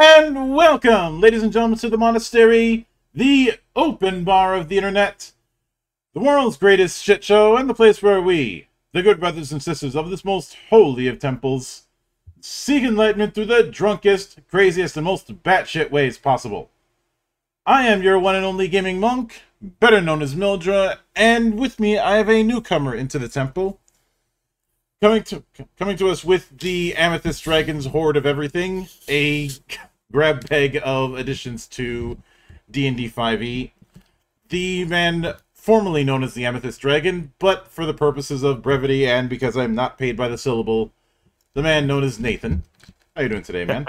And welcome, ladies and gentlemen, to the Monastery, the open bar of the internet, the world's greatest shit show, and the place where we, the good brothers and sisters of this most holy of temples, seek enlightenment through the drunkest, craziest, and most batshit ways possible. I am your one and only gaming monk, better known as Mildra, and with me I have a newcomer into the temple, coming to us with the Amethyst Dragon's hoard of everything, a grab bag of additions to D&D 5e, the man formerly known as the Amethyst Dragon, but for the purposes of brevity and because I'm not paid by the syllable, the man known as Nathan. How you doing today, man?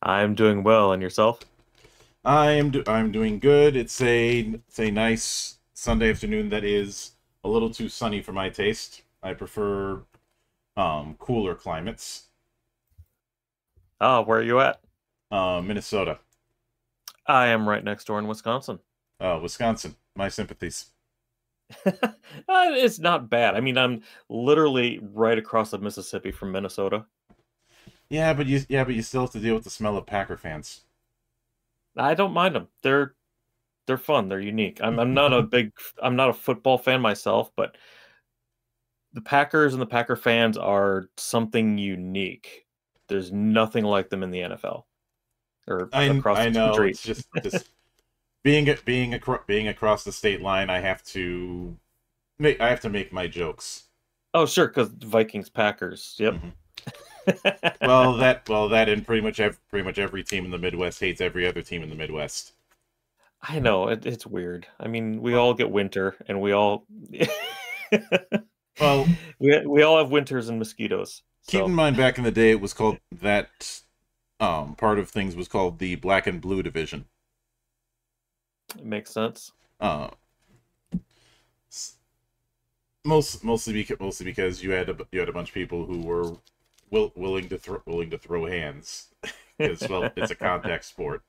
I'm doing well, and yourself? I'm doing good. It's a nice Sunday afternoon that is a little too sunny for my taste. I prefer cooler climates. Oh, where are you at? Minnesota. I am right next door in Wisconsin. Oh, Wisconsin. My sympathies. It's not bad. I mean, I'm literally right across the Mississippi from Minnesota. Yeah, but you still have to deal with the smell of Packer fans. I don't mind them. They're fun. They're unique. I'm not a football fan myself, but the Packers and the Packer fans are something unique. There's nothing like them in the NFL or across the country. It's just being across the state line, I have to make my jokes. Oh sure, because Vikings, Packers. Yep. Mm-hmm. well that and pretty much every team in the Midwest hates every other team in the Midwest. I know it's weird. I mean, we all get winter, and we all. Well, we all have winters and mosquitoes. So. Keep in mind, back in the day, it was called that part of things was called the Black and Blue Division. It makes sense. Mostly because you had a bunch of people who were willing to throw hands because well, it's a contact sport.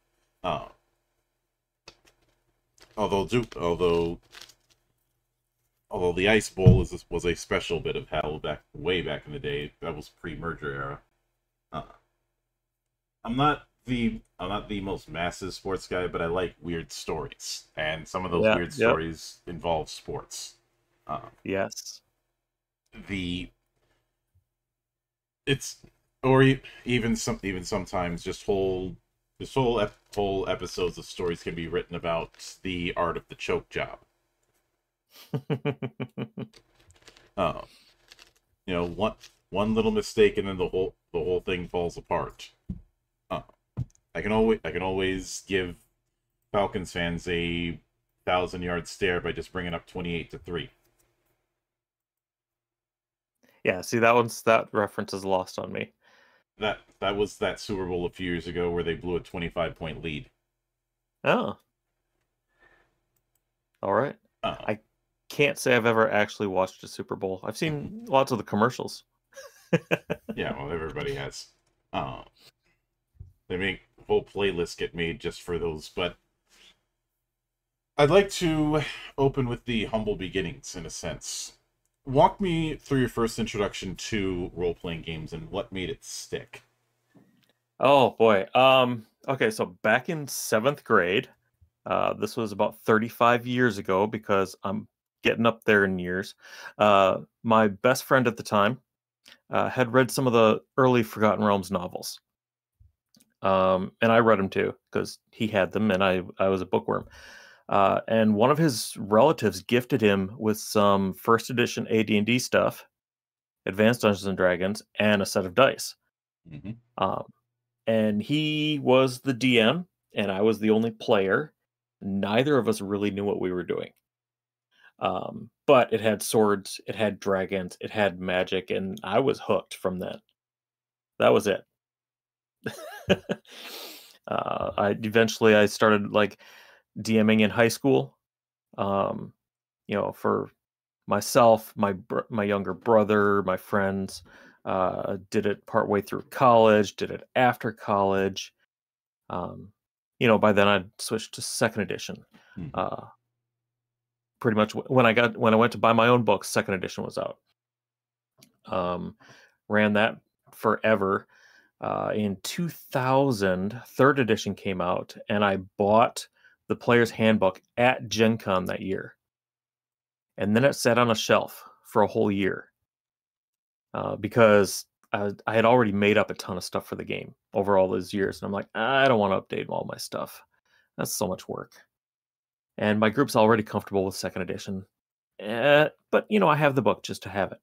Although the Ice Bowl was a special bit of hell way back in the day. That was pre-merger era. I'm not the most massive sports guy, but I like weird stories, and some of those weird stories involve sports. Yes, sometimes just whole episodes of stories can be written about the art of the choke job. You know, one little mistake and then the whole thing falls apart. I can always give Falcons fans a 1,000-yard stare by just bringing up 28-3. Yeah, see, that reference is lost on me. That was that Super Bowl a few years ago where they blew a 25-point lead. Oh, all right. I can't say I've ever actually watched a Super Bowl. I've seen lots of the commercials. Yeah, well, everybody has. They make whole playlists get made just for those. But I'd like to open with the humble beginnings, in a sense. Walk me through your first introduction to role-playing games and what made it stick. Oh, boy. Okay, so back in 7th grade... this was about 35 years ago because I'm getting up there in years. My best friend at the time had read some of the early Forgotten Realms novels. And I read them too because he had them and I was a bookworm. And one of his relatives gifted him with some first edition AD&D stuff, Advanced Dungeons and Dragons, and a set of dice. Mm-hmm. And he was the DM and I was the only player. Neither of us really knew what we were doing. But it had swords, it had dragons, it had magic, and I was hooked from then. That was it. I eventually started like DMing in high school. You know, for myself, my younger brother, my friends, did it partway through college, did it after college. You know, by then I'd switched to 2nd edition. Hmm. Pretty much when I went to buy my own books, 2nd edition was out. Ran that forever. in 2000, third edition came out, and I bought the Player's Handbook at Gen Con that year. And then it sat on a shelf for a whole year because I had already made up a ton of stuff for the game over all those years. And I'm like, I don't want to update all my stuff. That's so much work. And my group's already comfortable with second edition. But, you know, I have the book just to have it.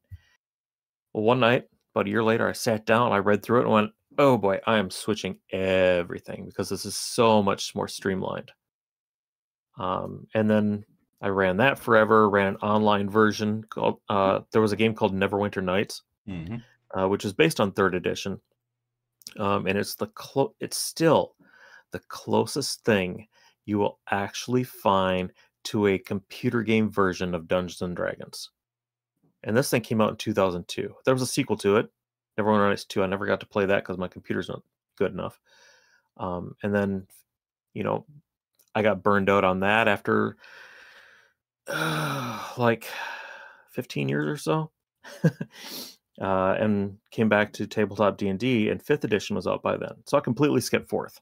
Well, one night, about a year later, I sat down, I read through it and went, oh boy, I am switching everything because this is so much more streamlined. And then I ran that forever, ran an online version called, there was a game called Neverwinter Nights, which is based on third edition. And it's still the closest thing you will actually find to a computer game version of Dungeons and Dragons. And this thing came out in 2002. There was a sequel to it, Neverwinter Nights 2. I never got to play that because my computer's not good enough. And then, you know, I got burned out on that after like 15 years or so. And came back to tabletop D&D, and 5th edition was out by then. So I completely skipped 4th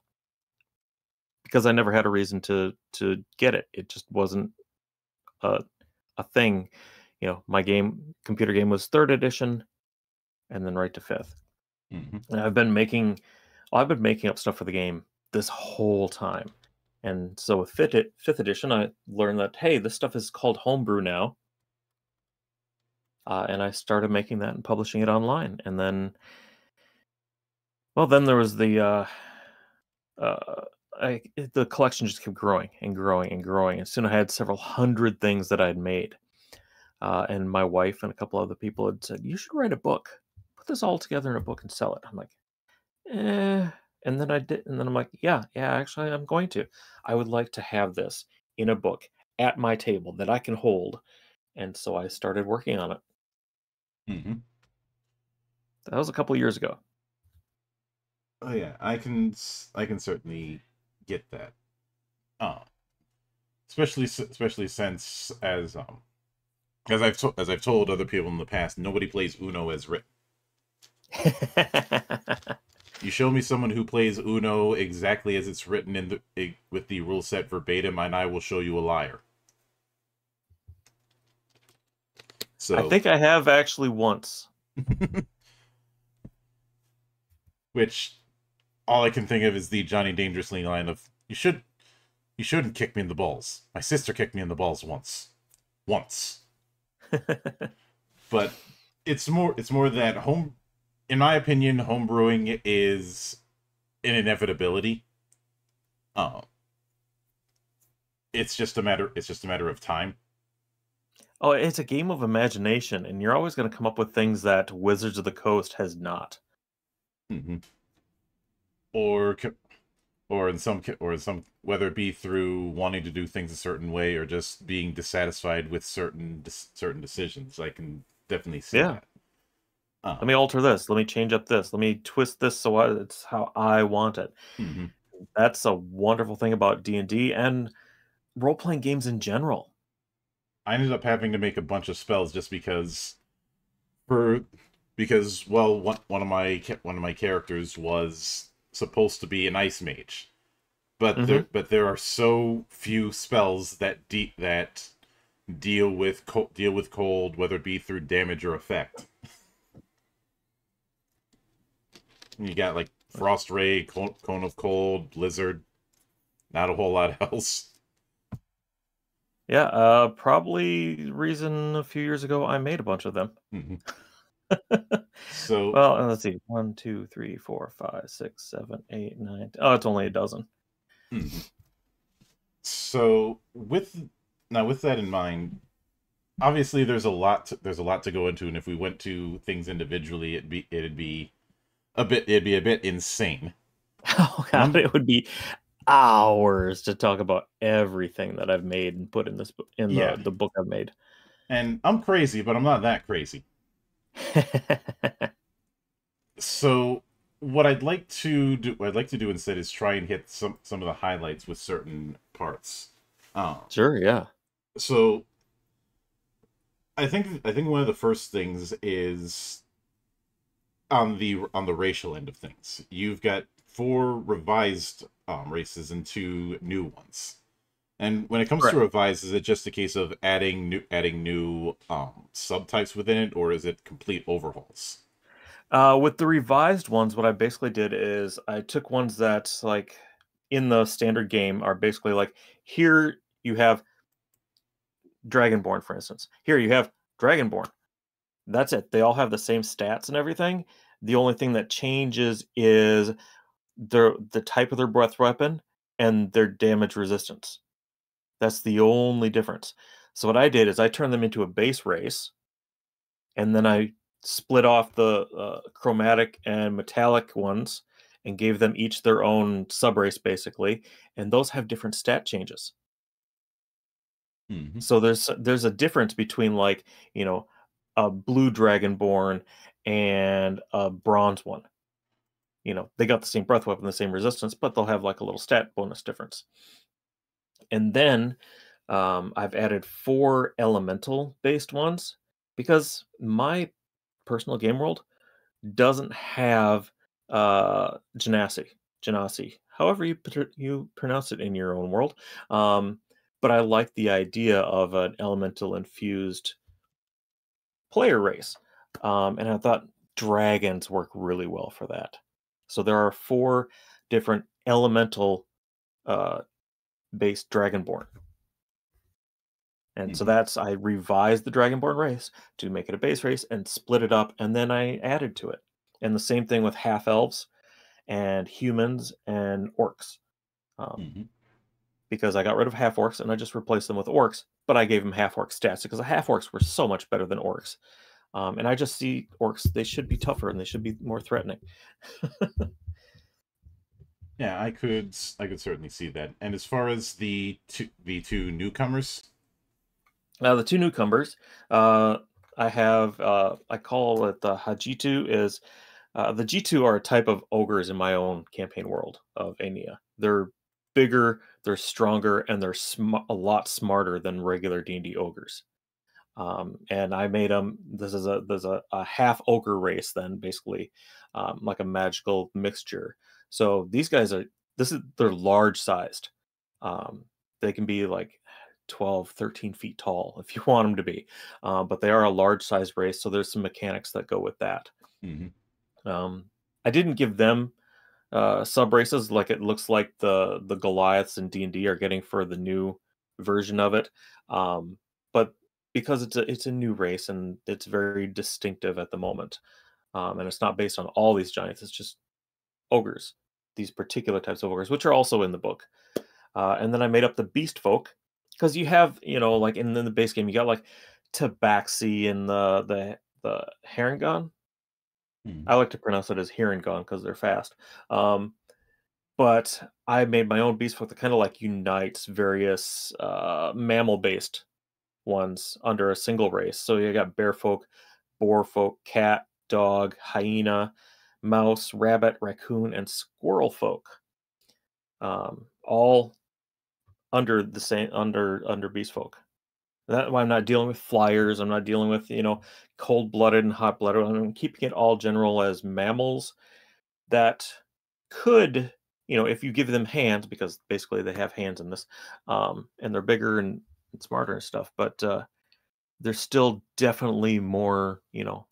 because I never had a reason to get it. It just wasn't a thing. You know, my game, computer game, was 3rd edition and then right to 5th. And I've been making up stuff for the game this whole time. And so with 5th edition, I learned that, hey, this stuff is called homebrew now. And I started making that and publishing it online. And then, well, then there was the collection just kept growing and growing and growing. And soon I had several hundred things that I had made. And my wife and a couple other people had said, you should write a book. Put this all together in a book and sell it. I'm like, eh. And then I did. And then I'm like, yeah, actually, I'm going to. I would like to have this in a book at my table that I can hold. And so I started working on it. That was a couple of years ago. Oh, yeah. I can certainly get that. Especially since, as I've told other people in the past, nobody plays Uno as written. You show me someone who plays Uno exactly as it's written with the rule set verbatim, and I will show you a liar. So I think I have actually once. Which, all I can think of is the Johnny Dangerously line of, you shouldn't kick me in the balls. My sister kicked me in the balls once. But it's more that in my opinion, homebrewing is an inevitability. It's just a matter of time. Oh, it's a game of imagination, and you're always going to come up with things that Wizards of the Coast has not. Or in some, whether it be through wanting to do things a certain way or just being dissatisfied with certain decisions, I can definitely see that. Let me alter this. Let me change up this. Let me twist this so it's how I want it. That's a wonderful thing about D&D and role-playing games in general. I ended up having to make a bunch of spells just because well, one of my characters was supposed to be an ice mage, but there are so few spells that deal with cold, whether it be through damage or effect. You got like frost ray, cone of cold, blizzard, not a whole lot else. Yeah, probably reason a few years ago I made a bunch of them. So, well, let's see. 1, 2, 3, 4, 5, 6, 7, 8, 9. Oh, it's only a dozen. So, with that in mind, obviously there's a lot to go into, and if we went to things individually, it'd be a bit insane. Oh God, it would be hours to talk about everything that I've made and put in this the book I've made. And I'm crazy, but I'm not that crazy. So what I'd like to do instead is try and hit some of the highlights with certain parts. Sure, yeah. So I think one of the first things is on the racial end of things. You've got 4 revised races and 2 new ones. And when it comes to revised, is it just a case of adding new subtypes within it, or is it complete overhauls? With the revised ones, what I basically did is I took ones that, like, in the standard game are basically like, here you have Dragonborn, for instance. Here you have Dragonborn. That's it. They all have the same stats and everything. The only thing that changes is the type of their breath weapon and their damage resistance. That's the only difference. So what I did is I turned them into a base race, and then I split off the chromatic and metallic ones and gave them each their own subrace, basically. And those have different stat changes. Mm-hmm. So there's a difference between, like, you know, a blue Dragonborn and a bronze one. You know, they got the same breath weapon, the same resistance, but they'll have, like, a little stat bonus difference. And then I've added 4 elemental based ones, because my personal game world doesn't have Genasi, however you pronounce it in your own world. But I like the idea of an elemental infused player race. And I thought dragons work really well for that. So there are 4 different elemental based Dragonborn. And so that's, I revised the Dragonborn race to make it a base race and split it up, and then I added to it. And the same thing with half-elves and humans and orcs. Because I got rid of half-orcs and I just replaced them with orcs, but I gave them half-orc stats because the half-orcs were so much better than orcs. And I just see orcs, they should be tougher and they should be more threatening. Yeah, I could certainly see that. And as far as the two newcomers? Now, the two newcomers, I have, I call it the Hajitu. Is the G2 are a type of ogres in my own campaign world of Aenia. They're bigger, they're stronger, and they're a lot smarter than regular D&D ogres. And I made them. There's a half ogre race, then, basically, like a magical mixture. So these guys are, they're large sized. They can be like 12, 13 feet tall if you want them to be, but they are a large sized race. So there's some mechanics that go with that. I didn't give them sub races like it looks like the Goliaths in D&D are getting for the new version of it. But because it's a new race and it's very distinctive at the moment. And it's not based on all these giants. It's just ogres. These particular types of ogres, which are also in the book. And then I made up the beast folk, because you have, you know, like in the base game, you got like Tabaxi and the Herringon. I like to pronounce it as Herringon because they're fast. But I made my own beast folk that kind of like unites various mammal-based ones under a single race. So you got bear folk, boar folk, cat, dog, hyena, mouse, rabbit, raccoon, and squirrel folk, all under the same under beast folk. That's why I'm not dealing with flyers. I'm not dealing with, you know, cold-blooded and hot-blooded. I'm keeping it all general as mammals that could, you know, if you give them hands, because basically they have hands in this, and they're bigger and smarter and stuff. But they're still definitely more, you know,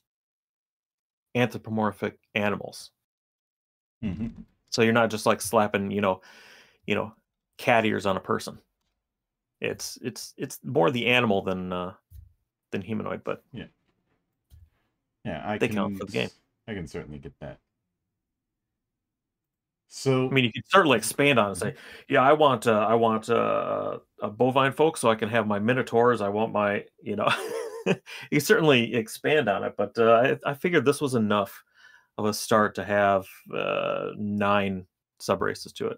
anthropomorphic animals. So you're not just like slapping, you know, cat ears on a person. It's more the animal than humanoid, but yeah, they count for the game. I can certainly get that. So I mean, you can certainly expand on it and say, yeah, I want a bovine folk so I can have my minotaurs. I want my, you know. You certainly expand on it, but I figured this was enough of a start to have 9 sub-races to it.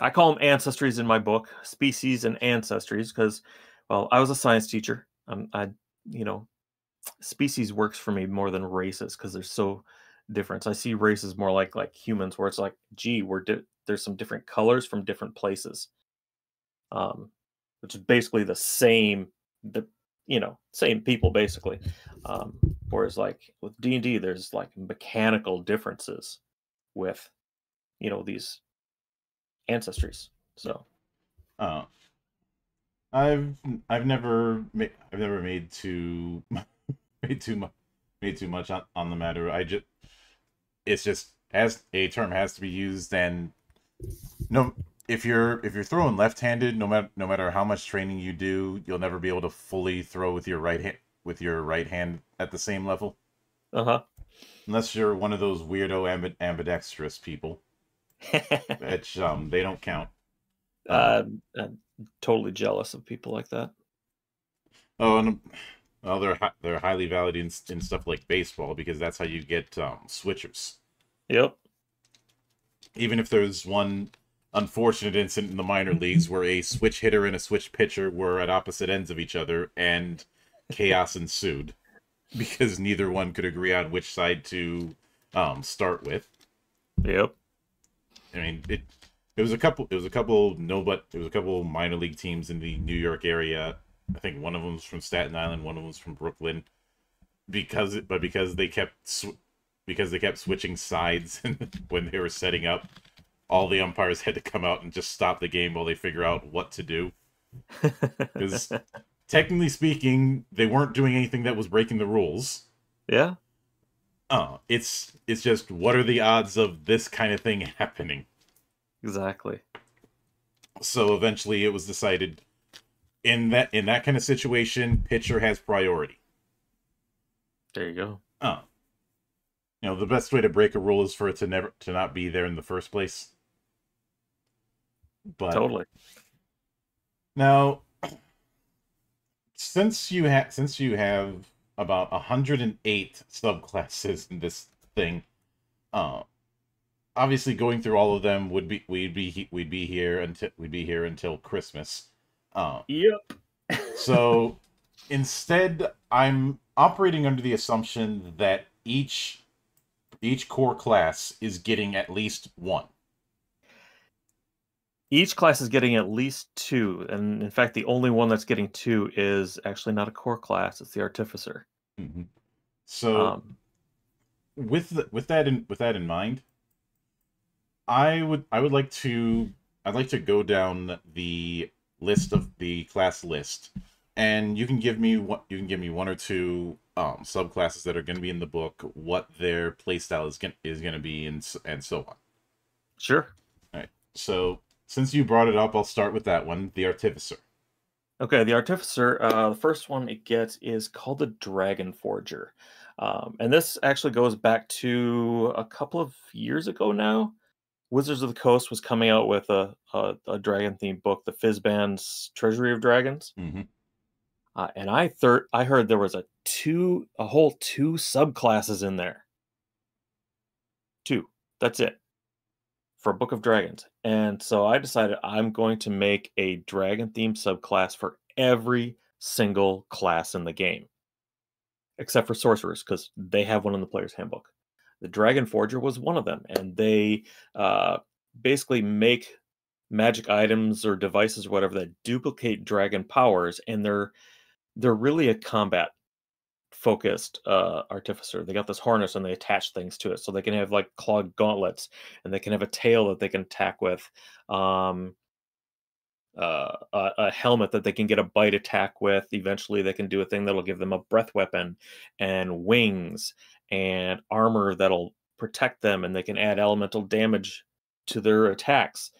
I call them ancestries in my book, species and ancestries, because, well, I was a science teacher. You know, species works for me more than races because they're so different. I see races more like humans, where it's like, gee, there's some different colors from different places. Which is basically the same, the you know, same people basically. Whereas like with D&D, there's like mechanical differences with, you know, these ancestries. So, I've never made too much on the matter. It's just as a term has to be used, and no, if you're throwing left-handed, no matter how much training you do, you'll never be able to fully throw with your right hand at the same level. Uh-huh. Unless you're one of those weirdo ambidextrous people, which they don't count. I'm totally jealous of people like that. Oh, and well, they're highly valued in stuff like baseball, because that's how you get switchers. Yep. Even if there's one unfortunate incident in the minor leagues where a switch hitter and a switch pitcher were at opposite ends of each other and chaos ensued because neither one could agree on which side to start with. Yep. I mean, it was a couple minor league teams in the New York area. I think one of them's from Staten Island, one of them's from Brooklyn, because they kept switching sides when they were setting up, all the umpires had to come out and just stop the game while they figure out what to do. Because technically speaking, they weren't doing anything that was breaking the rules. Yeah. It's just, what are the odds of this kind of thing happening? Exactly. So eventually it was decided in that kind of situation, pitcher has priority. There you go. You know, the best way to break a rule is for it to not be there in the first place. But totally. Now, since you have about 108 subclasses in this thing, obviously going through all of them would be here until Christmas. Yep. So instead, I'm operating under the assumption that each core class is getting at least one. Each class is getting at least two, and in fact, the only one that's getting two is actually not a core class; it's the Artificer. Mm-hmm. So, with that in mind, I'd like to go down the list of the class list, and you can give me one or two subclasses that are going to be in the book, what their playstyle is going to be, and so on. Sure. All right. So since you brought it up, I'll start with that one, the Artificer. Okay, the Artificer, the first one it gets is called the Dragon Forger. And this actually goes back to a couple of years ago now. Wizards of the Coast was coming out with a dragon-themed book, the Fizban's Treasury of Dragons. Mm-hmm. And I heard there was a whole two subclasses in there. Two. That's it. For a book of dragons. And so I decided I'm going to make a dragon themed subclass for every single class in the game, except for sorcerers, because they have one in the player's handbook. The Dragon Forger was one of them, and they basically make magic items or devices or whatever that duplicate dragon powers, and they're really a combat focused Artificer. They got this harness and they attach things to it, so they can have like clawed gauntlets, and they can have a tail that they can attack with, a helmet that they can get a bite attack with. Eventually they can do a thing that'll give them a breath weapon, and wings and armor that'll protect them, and they can add elemental damage to their attacks.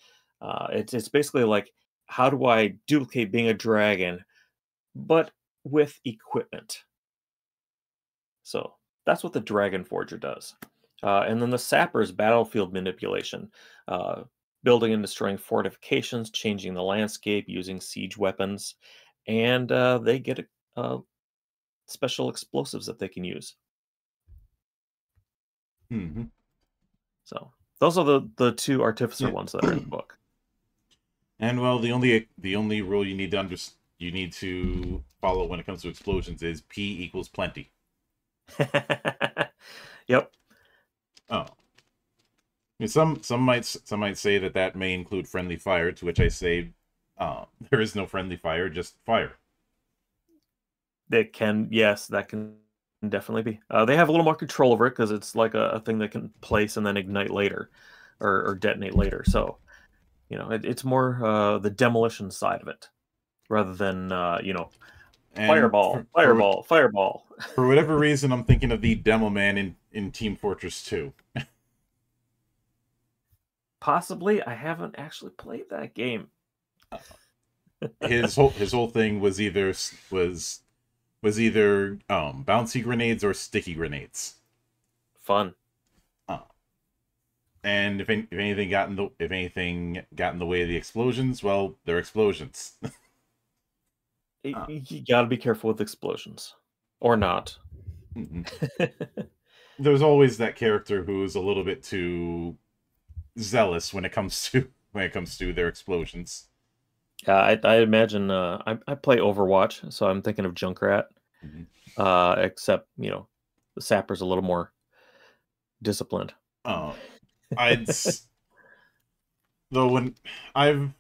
It's basically like, how do I duplicate being a dragon but with equipment? So that's what the Dragon Forger does. And then the Sapper's battlefield manipulation, building and destroying fortifications, changing the landscape, using siege weapons, and they get special explosives that they can use. Mm-hmm. So those are the two Artificer ones that are in the book. And well, the only rule you need to follow when it comes to explosions is P equals plenty. Yep. Oh, I mean, some might say that may include friendly fire, to which I say, there is no friendly fire, just fire. It can, yes, that can definitely be. They have a little more control over it because it's like a thing that can place and then ignite later, or detonate later. So, you know, it's more the demolition side of it rather than you know, fireball. For whatever reason, I'm thinking of the Demo Man in Team Fortress 2. Possibly, I haven't actually played that game. His whole thing was either bouncy grenades or sticky grenades. Fun. And if anything got in the way of the explosions, well, they're explosions. You gotta be careful with explosions, or not. There's always that character who's a little bit too zealous when it comes to their explosions. I imagine I play Overwatch, so I'm thinking of Junkrat. Except, you know, the Sapper's a little more disciplined. Though when I've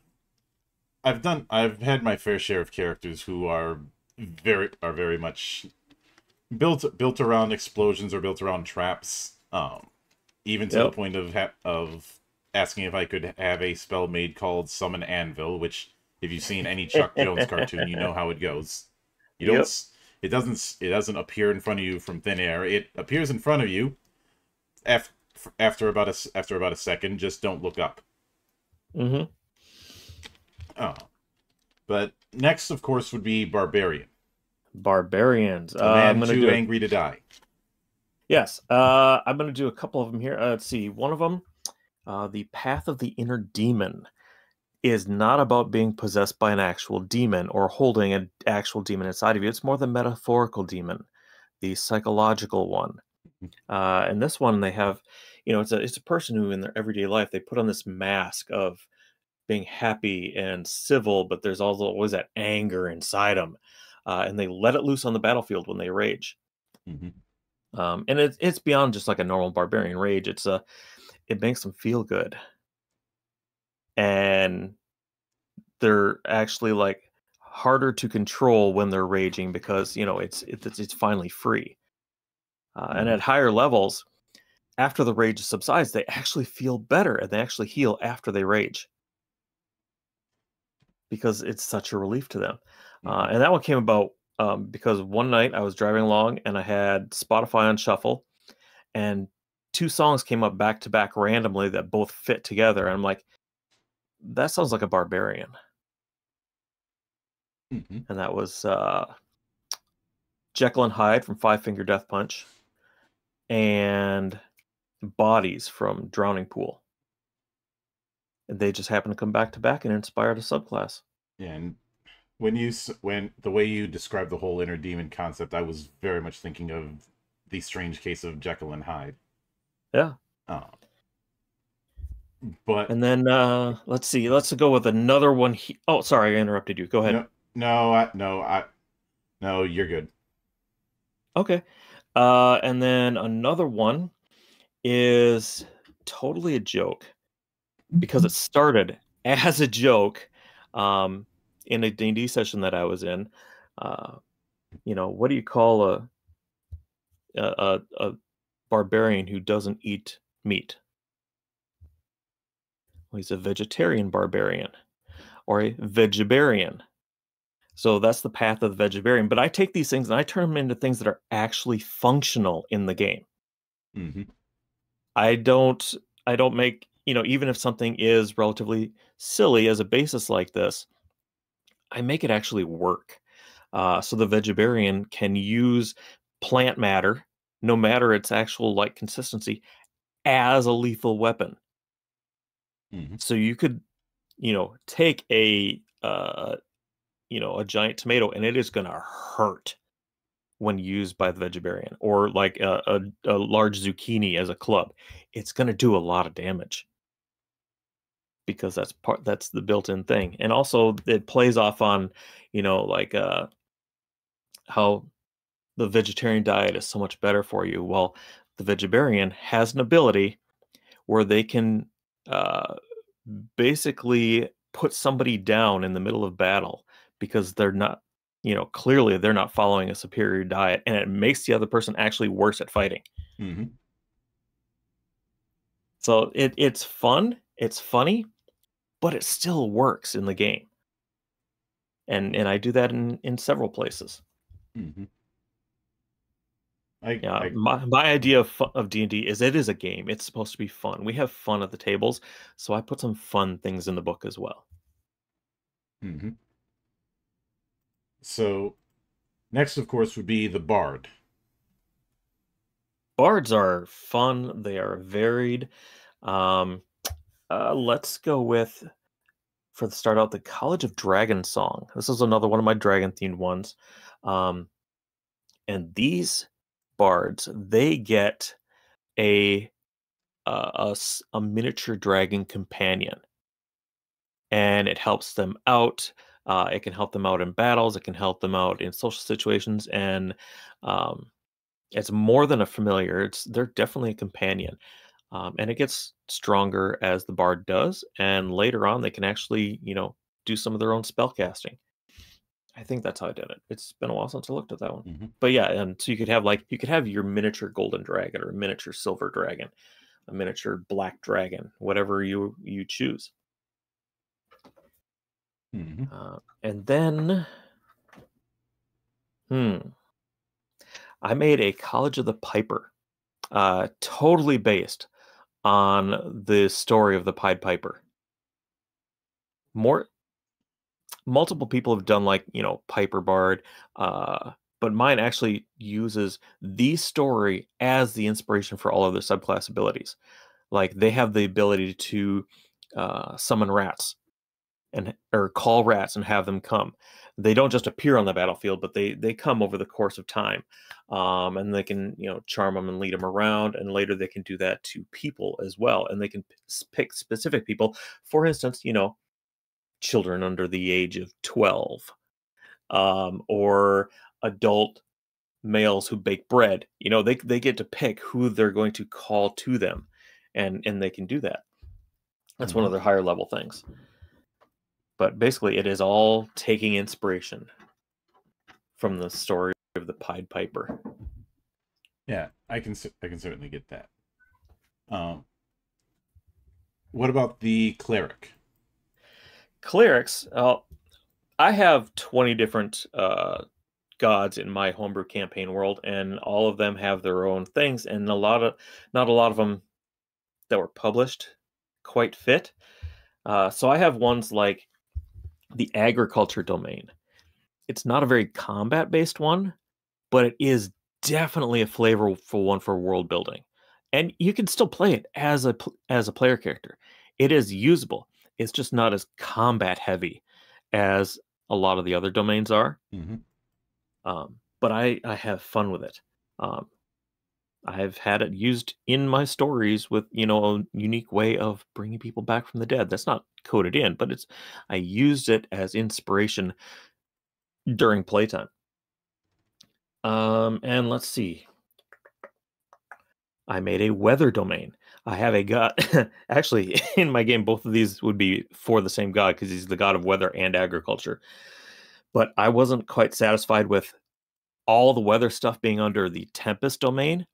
had my fair share of characters who are very much built around explosions or built around traps, even to the point of asking if I could have a spell made called Summon Anvil, which, if you've seen any Chuck Jones cartoon, you know how it goes. You don't. Yep. It doesn't appear in front of you from thin air. It appears in front of you after about a second. Just don't look up. But next, of course, would be Barbarian. Barbarians. I'm too angry to die. Yes, I'm going to do a couple of them here. Let's see. One of them, the Path of the Inner Demon, is not about being possessed by an actual demon or holding an actual demon inside of you. It's more the metaphorical demon, the psychological one. And this one, they have, you know, it's a person who in their everyday life, they put on this mask of being happy and civil, but there's always that anger inside them. And they let it loose on the battlefield when they rage. And it's beyond just like a normal barbarian rage. It makes them feel good, and they're actually like harder to control when they're raging because, you know, it's finally free. And at higher levels, after the rage subsides, they actually feel better and they actually heal after they rage because it's such a relief to them. And that one came about because one night I was driving along and I had Spotify on shuffle, and two songs came up back to back randomly that both fit together. And I'm like, that sounds like a barbarian. And that was Jekyll and Hyde from Five Finger Death Punch and Bodies from Drowning Pool. And they just happened to come back to back and inspired a subclass. Yeah, and when the way you described the whole inner demon concept, I was very much thinking of The Strange Case of Jekyll and Hyde. Yeah. And then let's see. Let's go with another one. Oh, sorry, I interrupted you. Go ahead. No, you're good. Okay. And then another one is totally a joke because it started as a joke in a D&D session that I was in. You know, what do you call a barbarian who doesn't eat meat? Well, he's a vegetarian barbarian or a vegebarian. So that's the path of the vegetarian. But I take these things and I turn them into things that are actually functional in the game. I don't make, you know, even if something is relatively silly as a basis like this, I make it actually work. So the vegetarian can use plant matter, no matter its actual like consistency, as a lethal weapon. So you could, you know, take a giant tomato, and it is going to hurt when used by the vegetarian, or like a large zucchini as a club. It's going to do a lot of damage because that's the built-in thing. And also it plays off on, you know, like how the vegetarian diet is so much better for you. Well, the vegetarian has an ability where they can basically put somebody down in the middle of battle because they're not, you know, clearly they're not following a superior diet, and it makes the other person actually worse at fighting. Mm-hmm. So it's fun, it's funny, but it still works in the game. And I do that in several places. Mm-hmm. My idea of D&D is it is a game. It's supposed to be fun. We have fun at the tables, so I put some fun things in the book as well. Mm-hmm. So next, of course, would be the bard. Bards are fun. They are varied. Let's go with, for the start out, the College of Dragon Song. This is another one of my dragon-themed ones. And these bards, they get a miniature dragon companion, and it helps them out. It can help them out in battles. It can help them out in social situations, and it's more than a familiar. They're definitely a companion, and it gets stronger as the bard does. And later on, they can actually, you know, do some of their own spellcasting. I think that's how I did it. It's been a while since I looked at that one. Mm-hmm. But yeah, and so you could have your miniature golden dragon, or a miniature silver dragon, a miniature black dragon, whatever you choose. Mm-hmm. And then, I made a College of the Piper, totally based on the story of the Pied Piper. Multiple people have done, like, you know, Piper Bard, but mine actually uses the story as the inspiration for all of their subclass abilities. Like, they have the ability to summon rats or call rats and have them come. They don't just appear on the battlefield, but they come over the course of time, and they can, you know, charm them and lead them around. And later they can do that to people as well, and they can pick specific people. For instance, you know, children under the age of 12, or adult males who bake bread. You know, they get to pick who they're going to call to them, and they can do that. That's one of their higher level things. But basically, it is all taking inspiration from the story of the Pied Piper. Yeah, I can certainly get that. What about the cleric? Clerics, I have 20 different gods in my homebrew campaign world, and all of them have their own things, and not a lot of them that were published quite fit. So I have ones like the agriculture domain. It's not a very combat-based one, but it is definitely a flavorful one for world building, and you can still play it as a player character. It is usable. It's just not as combat heavy as a lot of the other domains are. Mm-hmm. But I have fun with it. I've had it used in my stories with, you know, a unique way of bringing people back from the dead. That's not coded in, but I used it as inspiration during playtime. And let's see. I made a weather domain. I have a god. Actually, in my game, both of these would be for the same god, because he's the god of weather and agriculture. But I wasn't quite satisfied with all the weather stuff being under the Tempest domain.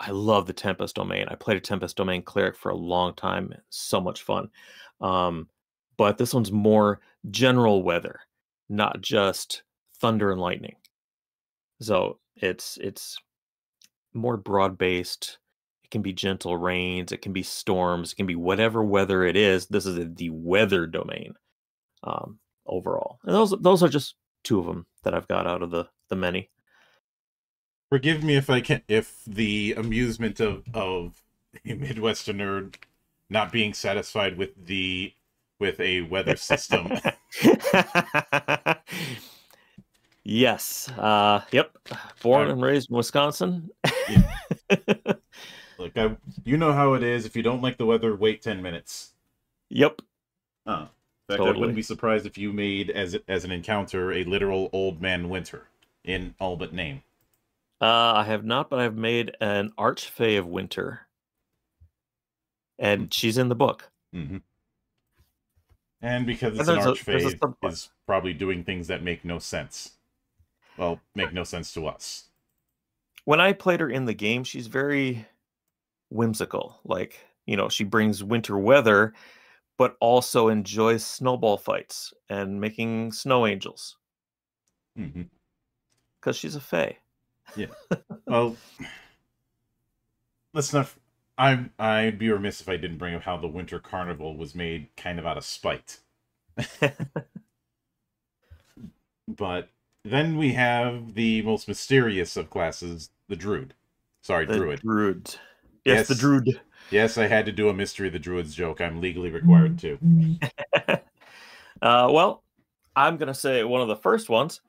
I love the Tempest domain. I played a Tempest domain cleric for a long time. So much fun. But this one's more general weather, not just thunder and lightning. So it's more broad-based. It can be gentle rains, it can be storms, it can be whatever weather it is. This is the weather domain overall. And those are just two of them that I've got out of the many. Forgive me if the amusement of a Midwesterner not being satisfied with a weather system. Yes. Yep. Born and raised in Wisconsin. Yeah. Look, you know how it is. If you don't like the weather, wait 10 minutes. Yep. In fact, totally. I wouldn't be surprised if you made, as an encounter, a literal old man winter in all but name. I have not, but I've made an Archfey of Winter. And she's in the book. Mm-hmm. And because it's an Archfey, is probably doing things that make no sense. Well, make no sense to us. When I played her in the game, she's very whimsical. Like, you know, she brings winter weather, but also enjoys snowball fights and making snow angels. Mm-hmm. Because she's a fae. Yeah. Well, let's not... I'd be remiss if I didn't bring up how the Winter Carnival was made kind of out of spite. But then we have the most mysterious of classes, the Druid. Sorry, the Druid. Druid. Yes, the Druid. Yes, I had to do a Mystery of the Druids joke. I'm legally required to. Well, I'm going to say one of the first ones.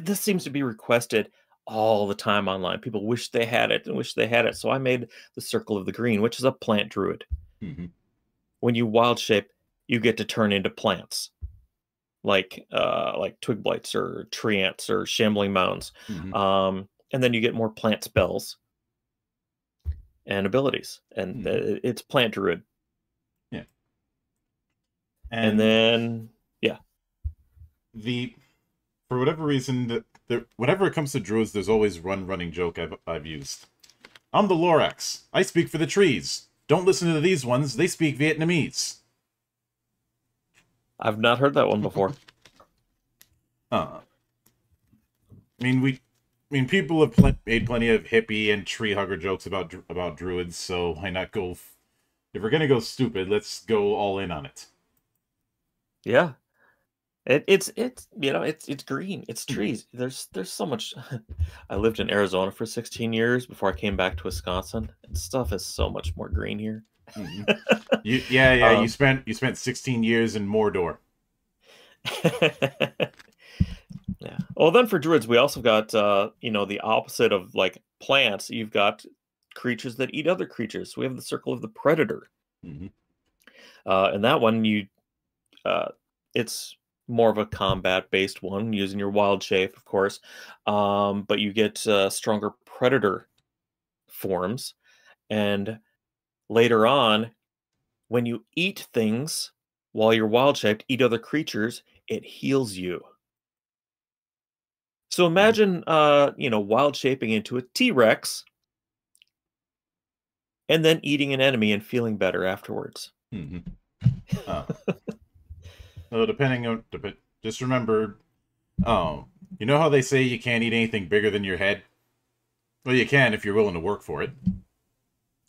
This seems to be requested all the time online. People wish they had it and wish they had it. So I made the Circle of the Green, which is a plant druid. Mm-hmm. When you wild shape, you get to turn into plants, like twig blights or tree ants or shambling mounds. Mm-hmm. And then you get more plant spells and abilities. And mm-hmm. It's plant druid. Yeah. And then, yeah. For whatever reason, whenever it comes to druids, there's always one running joke I've used. I'm the Lorax. I speak for the trees. Don't listen to these ones. They speak Vietnamese. I've not heard that one before. I mean, people have made plenty of hippie and tree hugger jokes about druids. So why not go? If we're gonna go stupid, let's go all in on it. Yeah. It's you know, it's green, it's trees. There's so much. I lived in Arizona for 16 years before I came back to Wisconsin, and stuff is so much more green here. Mm-hmm. You spent 16 years in Mordor. Yeah. Well, then for druids, we also got you know, the opposite of like plants. You've got creatures that eat other creatures. So we have the Circle of the Predator, mm-hmm. And that one it's more of a combat-based one, using your wild shape, of course. But you get stronger predator forms. And later on, when you eat things while you're wild-shaped, eat other creatures, it heals you. So imagine, you know, wild-shaping into a T-Rex and then eating an enemy and feeling better afterwards. Mm-hmm. So depending on, just remember, you know how they say you can't eat anything bigger than your head? Well, you can if you're willing to work for it.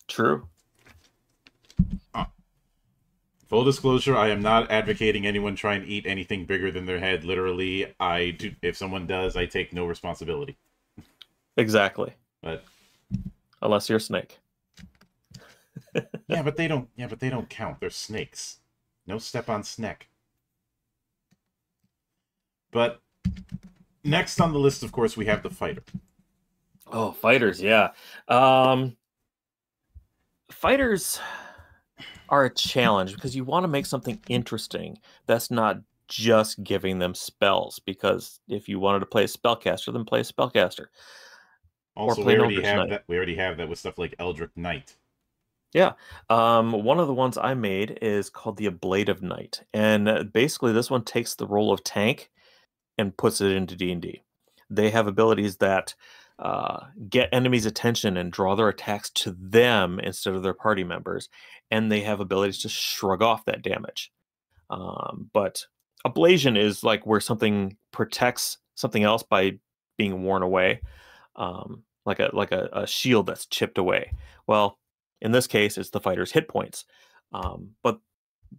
True. Full disclosure, I am not advocating anyone trying to eat anything bigger than their head. Literally, I do. If someone does, I take no responsibility. Exactly. But unless you're a snake. Yeah, but they don't. Yeah, but they don't count. They're snakes. No step on snake. But next on the list, of course, we have the fighter. Oh, fighters, yeah. Fighters are a challenge because you want to make something interesting that's not just giving them spells. Because if you wanted to play a spellcaster, then play a spellcaster. Also, we already have that with stuff like Eldritch Knight. Yeah. One of the ones I made is called the Ablative Knight. And basically, this one takes the role of tank and puts it into D&D. They have abilities that get enemies' attention and draw their attacks to them instead of their party members. And they have abilities to shrug off that damage. But ablation is like where something protects something else by being worn away, like a shield that's chipped away. Well, in this case, it's the fighter's hit points. But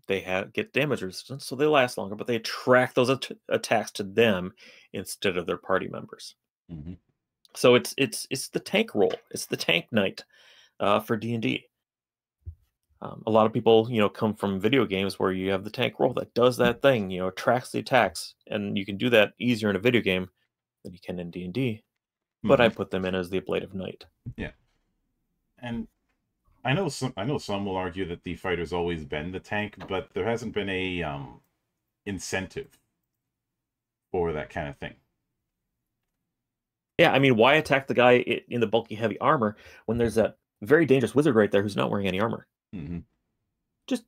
they get damage resistance, so they last longer, but they attract those attacks to them instead of their party members. Mm-hmm. So it's the tank role. It's the tank knight for D&D. A lot of people, you know, come from video games where you have the tank role that does that thing, you know, attracts the attacks, and you can do that easier in a video game than you can in D&D. Mm-hmm. But I put them in as the ablative knight. Yeah. And I know some will argue that the fighter's always been the tank, but there hasn't been a incentive for that kind of thing. Yeah, I mean, why attack the guy in the bulky heavy armor when there's that very dangerous wizard right there who's not wearing any armor? Mm-hmm. Just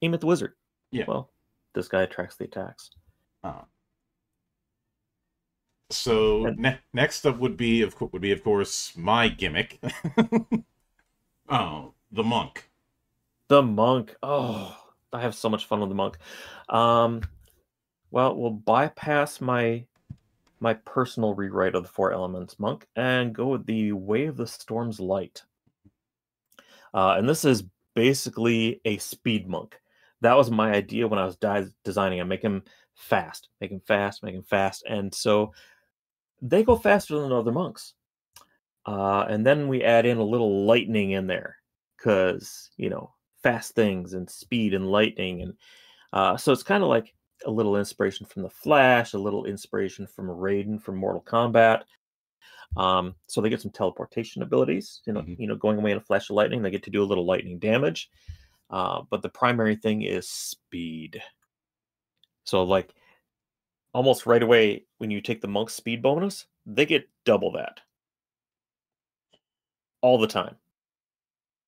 aim at the wizard. Yeah. Well, this guy attracts the attacks. So next up would be of course my gimmick. Oh, the monk. The monk. Oh, I have so much fun with the monk. Well, we'll bypass my personal rewrite of the Four Elements monk and go with the Way of the Storm's Light. And this is basically a speed monk. That was my idea when I was designing. I make him fast, make him fast, make him fast. And so they go faster than other monks. And then we add in a little lightning in there because, you know, fast things and speed and lightning. And so it's kind of like a little inspiration from The Flash, a little inspiration from Raiden from Mortal Kombat. So they get some teleportation abilities, you know, going away in a flash of lightning. They get to do a little lightning damage. But the primary thing is speed. So like almost right away when you take the monk's speed bonus, they get double that all the time.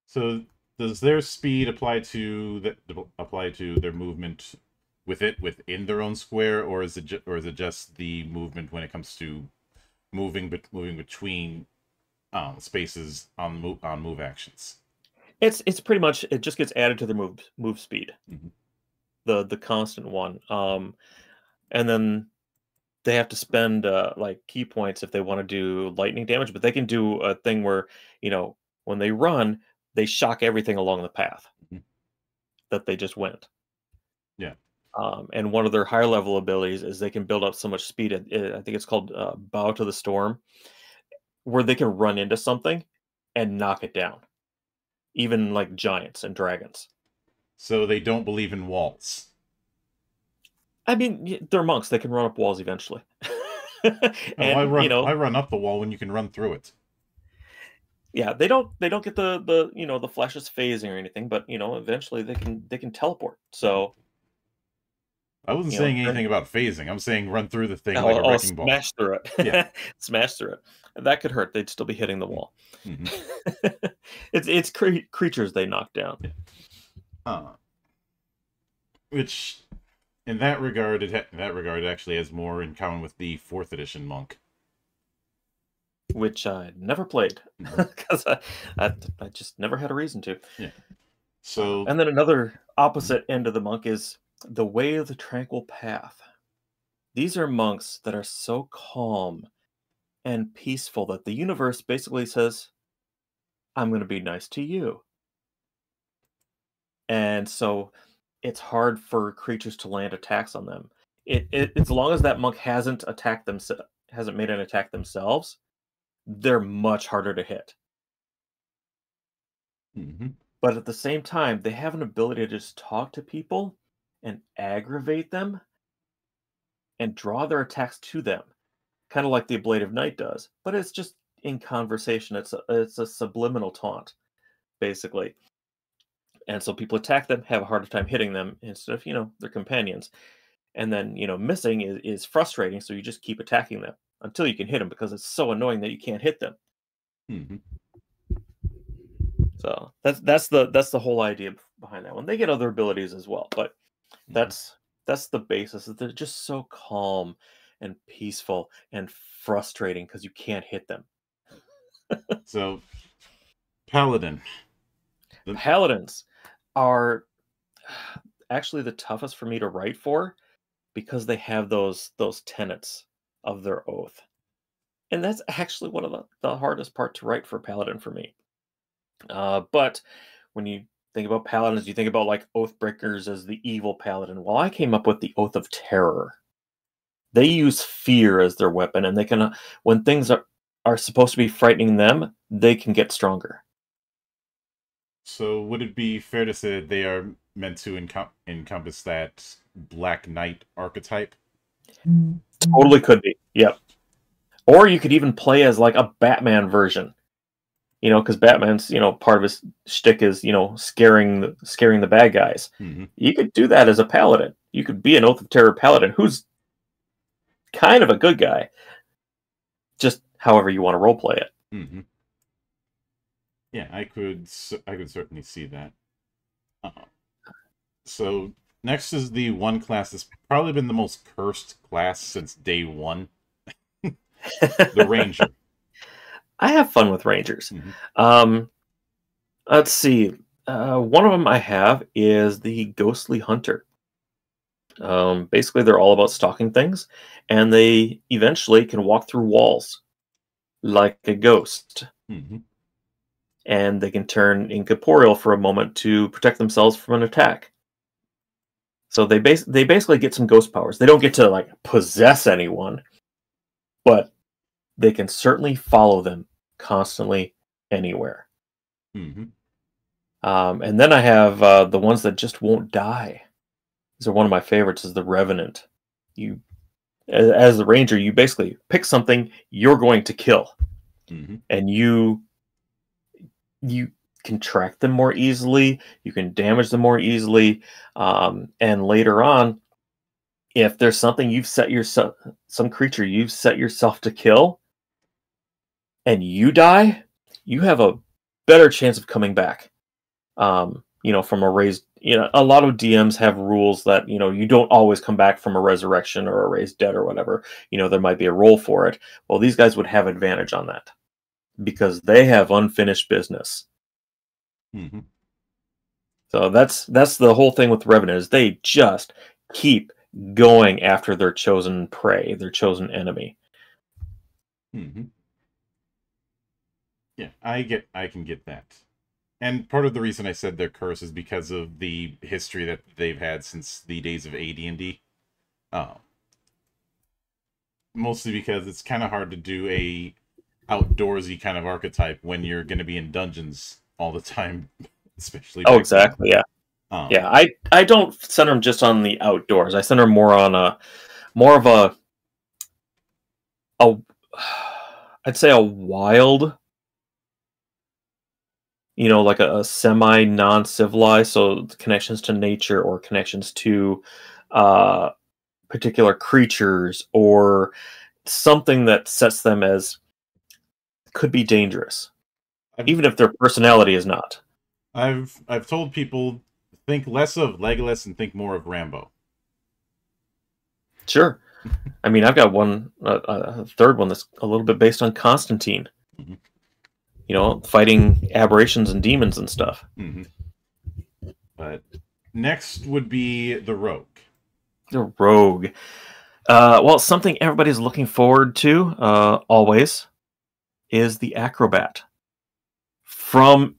So does their speed apply to their movement within their own square, or is it just the movement when it comes to moving between spaces on move actions? It's pretty much, it just gets added to the move speed, the constant one, and then they have to spend like key points if they want to do lightning damage. But they can do a thing where, you know, when they run, they shock everything along the path that they just went. Yeah. And one of their higher level abilities is they can build up so much speed. I think it's called Bow to the Storm, where they can run into something and knock it down. Even like giants and dragons. So they don't believe in walls. I mean, they're monks. They can run up walls eventually. I run up the wall when you can run through it. Yeah, they don't get the you know, the flashes phasing or anything, but you know, eventually they can teleport. So I wasn't saying anything about phasing. I'm saying run through the thing like a wrecking ball. Smash through it. Yeah. Smash through it. That could hurt. They'd still be hitting the wall. It's creatures they knock down. Yeah. Which, in that regard, it actually has more in common with the 4th edition monk. Which I never played. Because I just never had a reason to. Yeah. So, and then another opposite end of the monk is the Way of the Tranquil Path. These are monks that are so calm and peaceful that the universe basically says, I'm going to be nice to you. And so it's hard for creatures to land attacks on them. As long as that monk hasn't made an attack themselves, they're much harder to hit. But at the same time, they have an ability to just talk to people and aggravate them and draw their attacks to them, kind of like the Ablative Knight does, but it's just in conversation. It's a subliminal taunt, basically. And so people attack them, have a harder time hitting them instead of, you know, their companions. And then, you know, missing is frustrating, so you just keep attacking them until you can hit them because it's so annoying that you can't hit them. So that's the whole idea behind that one. They get other abilities as well, but that's the basis. They're just so calm and peaceful and frustrating because you can't hit them. So, Paladin. Paladins are actually the toughest for me to write for because they have those tenets of their oath. And that's actually one of the hardest part to write for Paladin for me. But when you think about Paladins, you think about like Oathbreakers as the evil Paladin. Well, I came up with the Oath of Terror. They use fear as their weapon, and they can, when things are supposed to be frightening them, they can get stronger. So would it be fair to say that they are meant to encompass that Black Knight archetype? Totally could be, yep. Or you could even play as like a Batman version. You know, because Batman's, you know, part of his shtick is, you know, scaring the bad guys. You could do that as a Paladin. You could be an Oath of Terror Paladin who's kind of a good guy. Just however you want to role play it. Yeah, I could certainly see that. So Next is the one class that's probably been the most cursed class since day one. The Ranger. I have fun with Rangers. Mm-hmm. Let's see. One of them I have is the Ghostly Hunter. Basically, they're all about stalking things, and they eventually can walk through walls like a ghost. Mm-hmm. And they can turn incorporeal for a moment to protect themselves from an attack. So they basically get some ghost powers. They don't get to like possess anyone, but they can certainly follow them constantly anywhere. Mm-hmm. And then I have the ones that just won't die. These are one of my favorites. Is the Revenant. You, as the Ranger, you basically pick something you're going to kill, mm-hmm. and you can track them more easily. You can damage them more easily, and later on, if there's something you've set yourself, some creature you've set yourself to kill, and you die, you have a better chance of coming back. You know, from a raised, you know, a lot of DMs have rules that, you know, you don't always come back from a resurrection or a raised dead or whatever. You know, there might be a role for it. Well, these guys would have advantage on that because they have unfinished business. Mm-hmm. So that's the whole thing with Revenant is they just keep going after their chosen prey, their chosen enemy. Mm-hmm. Yeah, I can get that. And part of the reason I said they're cursed is because of the history that they've had since the days of AD&D. Mostly because it's kind of hard to do a outdoorsy kind of archetype when you're going to be in dungeons all the time, especially. Oh, exactly. Then. Yeah. Yeah. I don't center them just on the outdoors. I center them more on a I'd say a wild. You know, like a semi non-civilized, so connections to nature or connections to particular creatures or something that sets them as could be dangerous, even if their personality is not. I've told people think less of Legolas and think more of Rambo. Sure, I mean I've got one a third one that's a little bit based on Constantine. Mm-hmm. You know, fighting aberrations and demons and stuff. Mm-hmm. But next would be the Rogue. The Rogue. Well, something everybody's looking forward to always is the Acrobat. From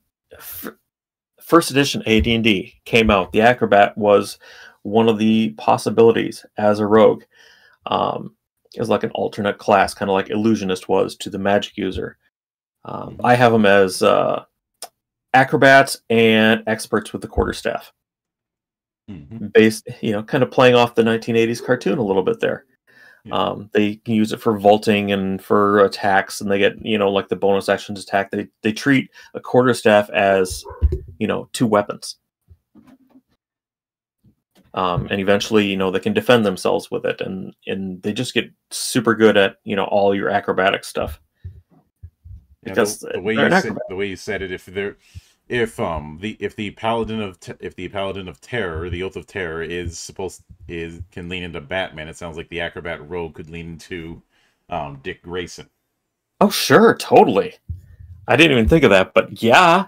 first edition AD&D came out. The Acrobat was one of the possibilities as a Rogue. It was like an alternate class, kind of like Illusionist was to the Magic user. I have them as acrobats and experts with the quarterstaff. Mm-hmm. Based, you know, kind of playing off the 1980s cartoon a little bit there. Yeah. They can use it for vaulting and for attacks, and they get, you know, like the bonus actions attack. They treat a quarterstaff as, you know, two weapons. And eventually, you know, they can defend themselves with it, and they just get super good at, you know, all your acrobatic stuff. Because yeah, the way you said it, if the paladin of terror, the Oath of Terror can lean into Batman, it sounds like the Acrobat Rogue could lean into Dick Grayson. Oh sure, totally. I didn't even think of that, but yeah,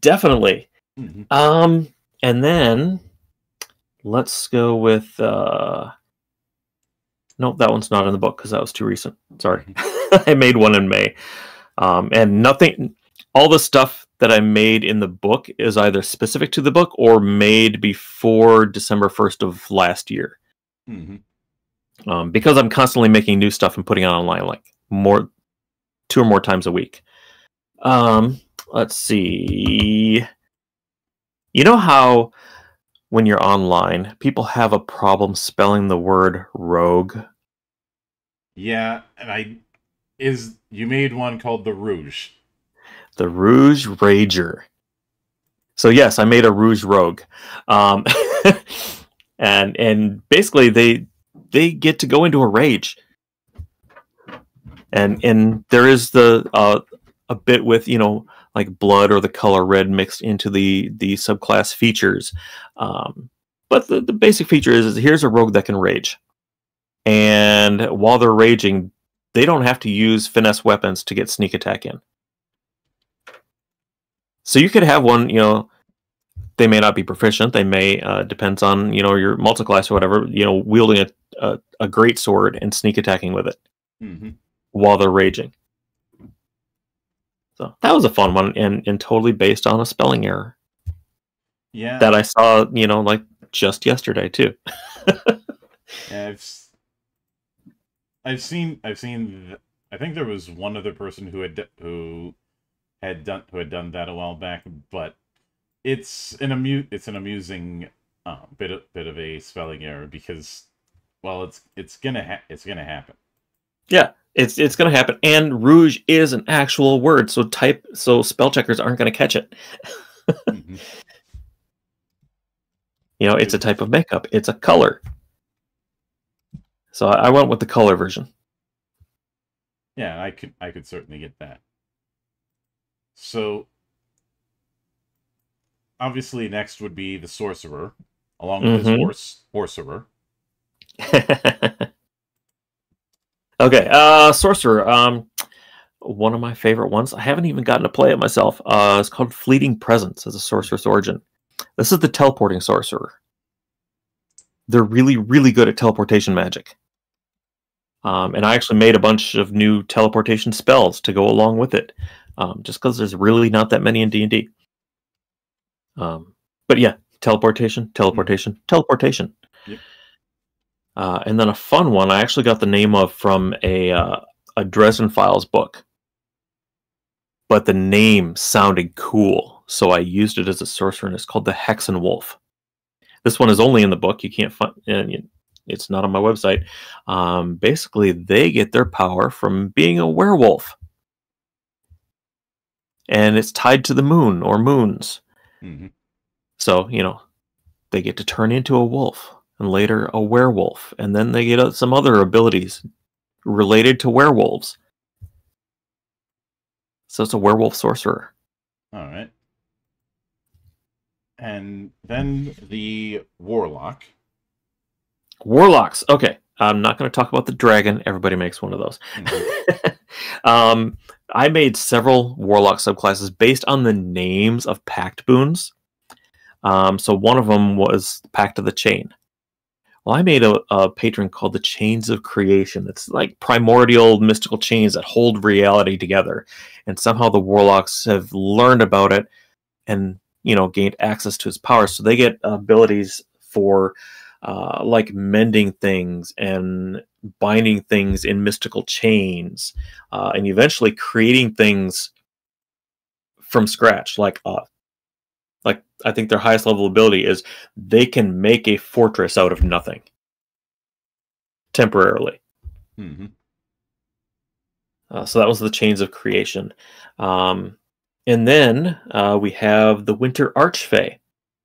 definitely. Mm-hmm. And then let's go with. Nope, that one's not in the book because that was too recent. Sorry. I made one in May. And nothing, all the stuff that I made in the book is either specific to the book or made before December 1st of last year. Mm-hmm. Because I'm constantly making new stuff and putting it online like two or more times a week. Let's see. You know how when you're online, people have a problem spelling the word rogue. Yeah, and you made one called the Rouge. The Rouge Rager. So yes, I made a Rouge Rogue. And basically they get to go into a rage. And there is a bit with, you know, like blood or the color red mixed into the subclass features. But the basic feature is here's a rogue that can rage. And while they're raging, they don't have to use finesse weapons to get sneak attack in. So you could have one, you know, they may not be proficient. They may, depends on, you know, your multiclass or whatever, you know, wielding a great sword and sneak attacking with it while they're raging. So that was a fun one and totally based on a spelling error. Yeah. That I saw, you know, like just yesterday too. Yeah, I've seen I think there was one other person who had done that a while back, but it's an amusing bit of a spelling error because, well, it's gonna happen. Yeah, it's gonna happen, and rouge is an actual word, so spell checkers aren't gonna catch it. You know, it's a type of makeup. It's a color. So I went with the color version. Yeah, I could certainly get that. So obviously next would be the sorcerer, along with his horserer. Okay, sorcerer. One of my favorite ones. I haven't even gotten to play it myself. It's called Fleeting Presence as a sorcerer's origin. This is the teleporting sorcerer. They're really, really good at teleportation magic. And I actually made a bunch of new teleportation spells to go along with it. Just because there's really not that many in D&D. But yeah, teleportation. Yep. And then a fun one I actually got the name of from a Dresden Files book. But the name sounded cool, so I used it as a sorcerer, and it's called the Hexen Wolf. This one is only in the book. You can't find, and it's not on my website. Basically, they get their power from being a werewolf. And it's tied to the moon or moons. So, you know, they get to turn into a wolf and later a werewolf. And then they get some other abilities related to werewolves. So it's a werewolf sorcerer. All right. And then the warlock. Warlocks. Okay. I'm not going to talk about the dragon. Everybody makes one of those. I made several warlock subclasses based on the names of pact boons. So one of them was Pact of the Chain. Well, I made a patron called the Chains of Creation. It's like primordial mystical chains that hold reality together. And somehow the warlocks have learned about it and, you know, gained access to his power. So they get abilities for like mending things and binding things in mystical chains and eventually creating things from scratch. Like I think their highest level ability is they can make a fortress out of nothing temporarily. So that was the Chains of Creation. And then we have the Winter Archfey,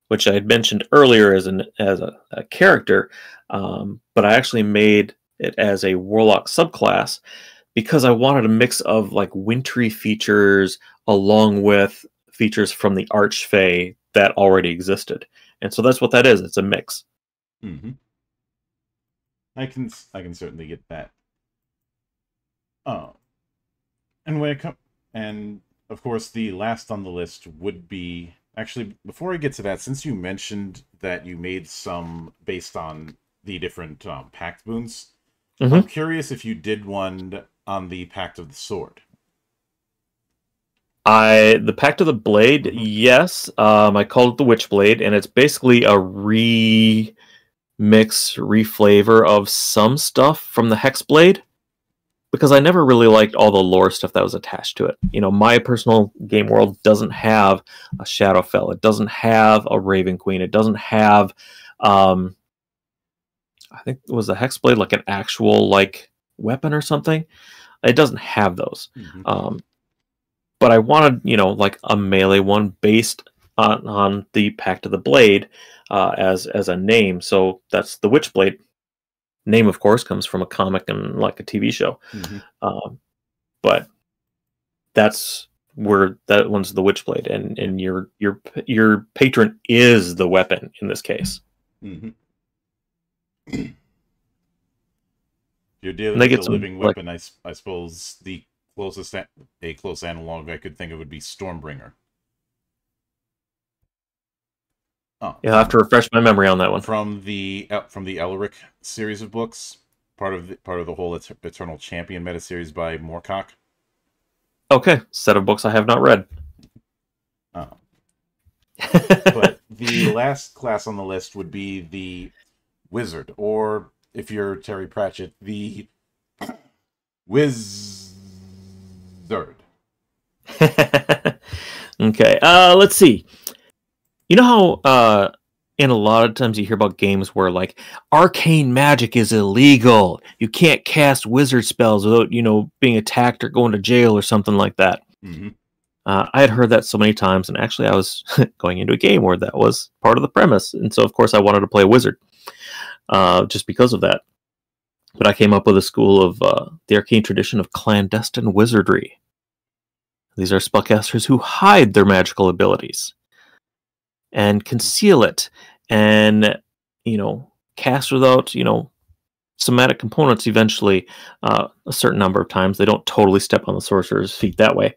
which I had mentioned earlier as a character, but I actually made it as a warlock subclass because I wanted a mix of like wintry features along with features from the Archfey that already existed, and so that's what that is. It's a mix. I can certainly get that. Oh, and when it comes and. Of course, the last on the list would be... Actually, before I get to that, since you mentioned that you made some based on the different pact boons, I'm curious if you did one on the Pact of the Sword. The Pact of the Blade, yes. I called it the Witchblade, and it's basically a remix, reflavor of some stuff from the Hexblade. Because I never really liked all the lore stuff that was attached to it. You know, my personal game world doesn't have a Shadowfell. It doesn't have a Raven Queen. It doesn't have, I think it was the Hexblade, like an actual like weapon or something. It doesn't have those. But I wanted, you know, like a melee one based on the Pact of the Blade as a name. So that's the Witchblade. Name, of course, comes from a comic and like a TV show, but that's where that one's the Witchblade, and your patron is the weapon in this case. Mm-hmm. You're dealing with a living weapon. Like, I suppose the closest close analog I could think of would be Stormbringer. Oh, yeah, I'll have to refresh my memory on that one. From the Elric series of books, part of the whole Eternal Champion meta series by Moorcock. Okay, set of books I have not read. Oh. But the last class on the list would be the Wizard, or if you're Terry Pratchett, the Wizard. Okay, let's see. You know how in a lot of times you hear about games where, like, arcane magic is illegal. You can't cast wizard spells without, you know, being attacked or going to jail or something like that. Mm-hmm. I had heard that so many times, and actually I was going into a game where that was part of the premise. And so, of course, I wanted to play a wizard just because of that. But I came up with a school of the arcane tradition of clandestine wizardry. These are spellcasters who hide their magical abilities and conceal it, and, you know, cast without, you know, somatic components eventually a certain number of times. They don't totally step on the sorcerer's feet that way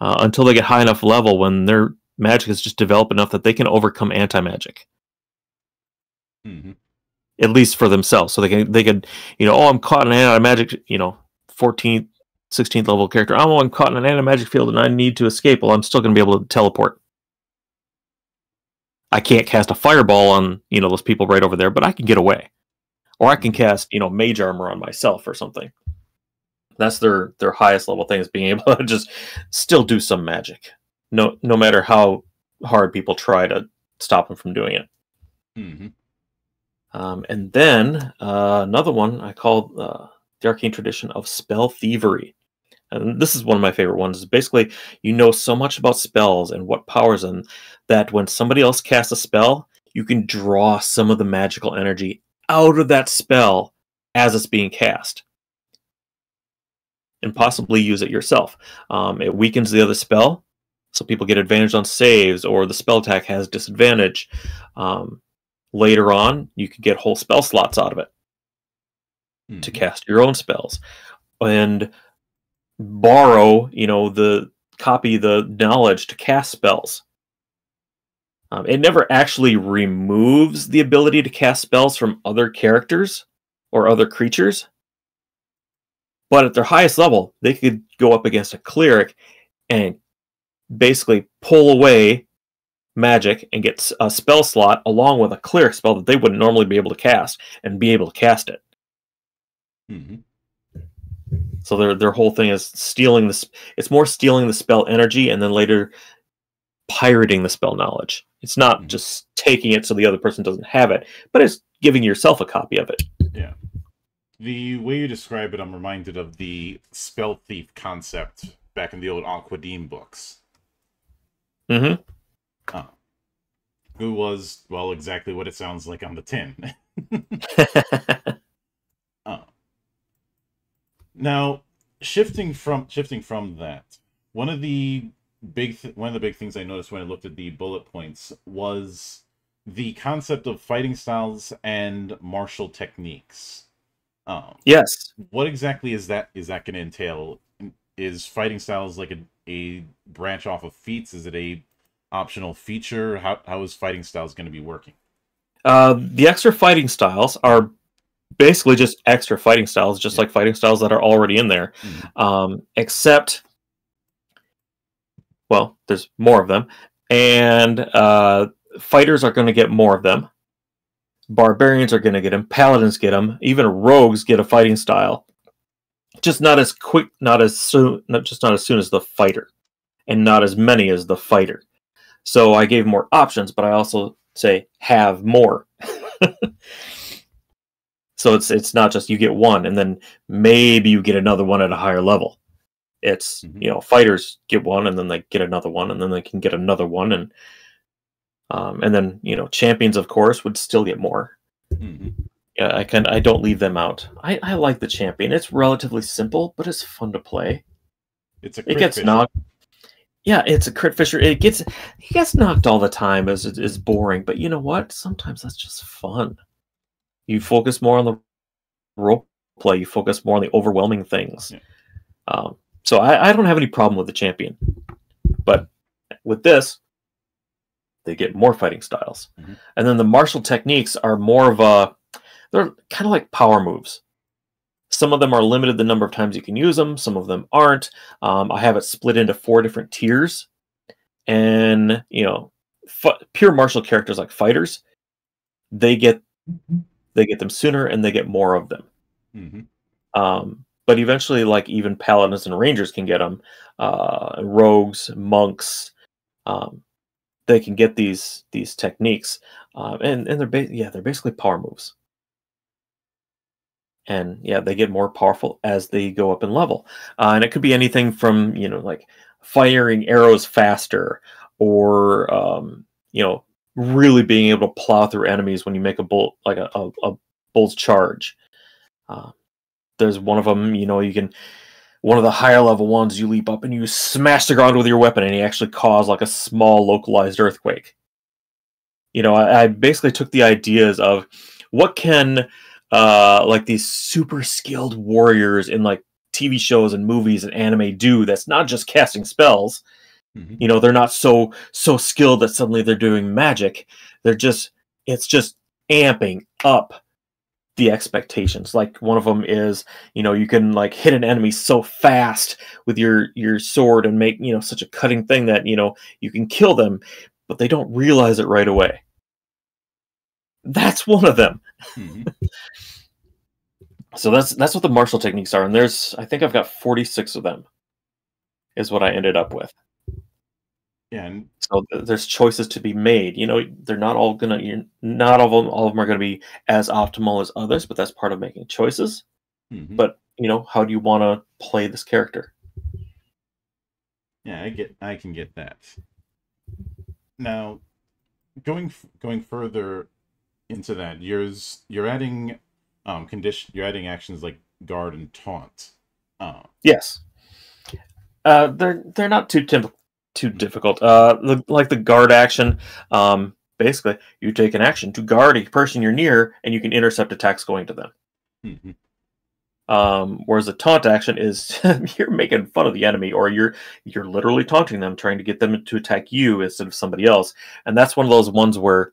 until they get high enough level when their magic is just developed enough that they can overcome anti-magic. Mm-hmm. At least for themselves. So they could, you know, oh, I'm caught in an anti-magic, you know, 14th, 16th level character. Oh, I'm caught in an anti-magic field and I need to escape. Well, I'm still going to be able to teleport. I can't cast a fireball on, you know, those people right over there, but I can get away. Or I can cast, you know, mage armor on myself or something. That's their highest level thing, is being able to just still do some magic. No matter how hard people try to stop them from doing it. Mm-hmm. And then another one I call the arcane tradition of spell thievery. And this is one of my favorite ones. Basically, you know so much about spells and what powers them that when somebody else casts a spell, you can draw some of the magical energy out of that spell as it's being cast, and possibly use it yourself. It weakens the other spell, so people get advantage on saves, or the spell attack has disadvantage. Later on, you can get whole spell slots out of it to cast your own spells, and borrow, you know, the knowledge to cast spells. It never actually removes the ability to cast spells from other characters or other creatures, but at their highest level, they could go up against a cleric and basically pull away magic and get a spell slot along with a cleric spell that they wouldn't normally be able to cast, and be able to cast it. Mm-hmm. So their whole thing is stealing this. It's more stealing the spell energy and then later pirating the spell knowledge. It's not just taking it so the other person doesn't have it, but it's giving yourself a copy of it. Yeah. The way you describe it, I'm reminded of the spell thief concept back in the old Anquadim books. Mm-hmm. Oh. Who was, well, exactly what it sounds like on the tin. Oh. Now, shifting from that, one of the big things I noticed when I looked at the bullet points was the concept of fighting styles and martial techniques. Yes. What exactly is that? Is that going to entail? Is fighting styles like a branch off of feats? Is it a optional feature? How is fighting styles going to be working? The extra fighting styles are basically just extra fighting styles, just like fighting styles that are already in there. Mm-hmm. Except, well, there's more of them, and fighters are going to get more of them. Barbarians are going to get them. Paladins get them. Even rogues get a fighting style, just not as quick, not as soon, not as soon as the fighter, and not as many as the fighter. So I gave more options, but I also say have more. So it's not just you get one and then maybe you get another one at a higher level. It's, you know, fighters get one and then they get another one and then they can get another one, and then, you know, champions, of course, would still get more. Mm-hmm. Yeah, I don't leave them out. I like the champion. It's relatively simple, but it's fun to play. It's a crit. It gets knocked. Yeah, it's a crit fisher. He gets knocked all the time. It's boring, but you know what? Sometimes that's just fun. You focus more on the role play. You focus more on the overwhelming things. Yeah. So I don't have any problem with the champion, but with this, they get more fighting styles, and then the martial techniques are more of a. They're kind of like power moves. Some of them are limited the number of times you can use them. Some of them aren't. I have it split into 4 different tiers. And, you know, pure martial characters like fighters, they get them sooner and they get more of them. But eventually, like, even paladins and rangers can get them. Rogues, monks, they can get these techniques. And they're basically power moves. And yeah, they get more powerful as they go up in level. And it could be anything from, you know, like firing arrows faster or, you know, really being able to plow through enemies when you make a bolt, like a bolt charge. There's one of them, you know, you can, one of the higher level ones, you leap up and you smash the ground with your weapon and you actually cause like a small localized earthquake. You know, I basically took the ideas of what can... like these super skilled warriors in like TV shows and movies and anime do that's not just casting spells. You know, they're not so skilled that suddenly they're doing magic. They're just, it's just amping up the expectations. Like one of them is, you know, you can like hit an enemy so fast with your sword and make, you know, such a cutting thing that, you know, you can kill them, but they don't realize it right away. That's one of them. So that's what the martial techniques are, and there's I think I've got 46 of them is what I ended up with. Yeah, and so there's choices to be made. You know, they're not all gonna, all of them are gonna be as optimal as others, but that's part of making choices. But you know, how do you want to play this character? Yeah, I can get that. Now, going further into that, you're adding condition, you're adding actions like guard and taunt. Yes, they're not too difficult. Like the guard action, basically you take an action to guard a person you're near, and you can intercept attacks going to them. Whereas the taunt action is you're making fun of the enemy, or you're literally taunting them, trying to get them to attack you instead of somebody else, and that's one of those ones where,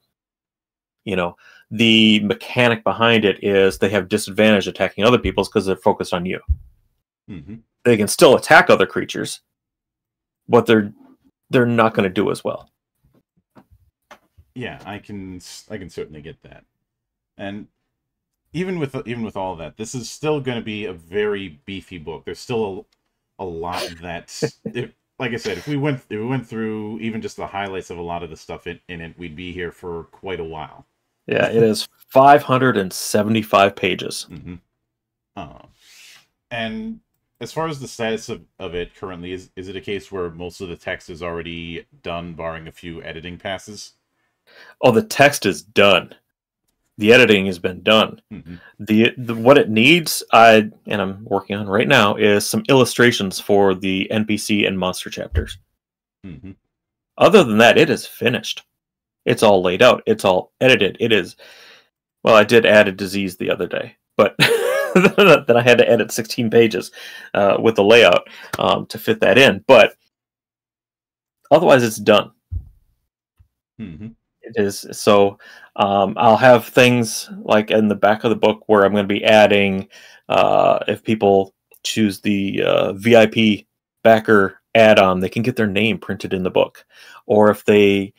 you know, the mechanic behind it is they have disadvantage attacking other people's because they're focused on you. They can still attack other creatures, but they're not going to do as well. Yeah, I can certainly get that. And even with all that, this is still going to be a very beefy book. There's still a lot that, like I said, if we went through even just the highlights of a lot of the stuff in it, we'd be here for quite a while. Yeah, it is 575 pages. And as far as the status of it currently, is it a case where most of the text is already done, barring a few editing passes? Oh, the text is done. The editing has been done. The what it needs, I'm working on right now, is some illustrations for the NPC and monster chapters. Other than that, it is finished. It's all laid out. It's all edited. It is, well, I did add a disease the other day, but then I had to edit 16 pages with the layout to fit that in. But otherwise, it's done. It is. So I'll have things like in the back of the book where I'm going to be adding, if people choose the VIP backer add-on, they can get their name printed in the book. Or if they...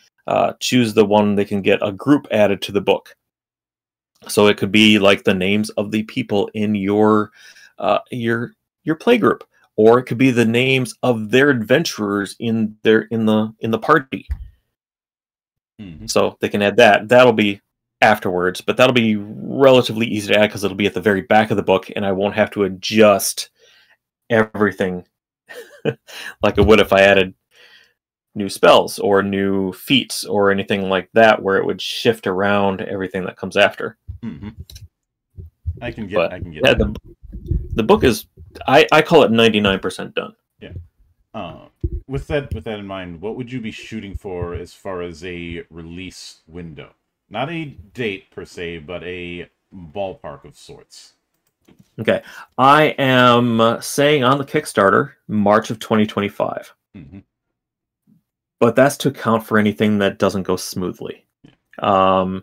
choose the one, they can get a group added to the book. So it could be like the names of the people in your play group, or it could be the names of their adventurers in the party. So they can add that. That'll be afterwards, but that'll be relatively easy to add because it'll be at the very back of the book, and I won't have to adjust everything like I would if I added new spells or new feats or anything like that, where it would shift around everything that comes after. I can get that. The book is, I call it 99% done. Yeah. With that in mind, what would you be shooting for as far as a release window? Not a date per se, but a ballpark of sorts. Okay, I am saying on the Kickstarter, March of 2025. Mm-hmm. But that's to account for anything that doesn't go smoothly. Yeah.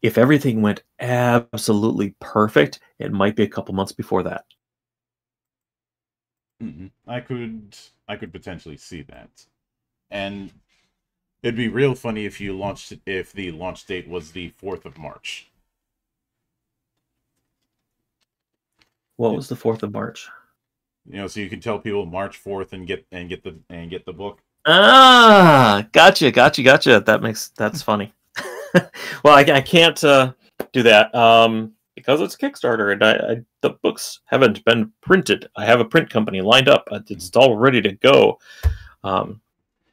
If everything went absolutely perfect, it might be a couple months before that. Mm-hmm. I could potentially see that, and it'd be real funny if you launched it, if the launch date was the 4th of March. What was the 4th of March? You know, so you can tell people March 4th and get the book. Ah, gotcha. That's funny. Well, I can't do that because it's Kickstarter, and the books haven't been printed. I have a print company lined up; it's all ready to go,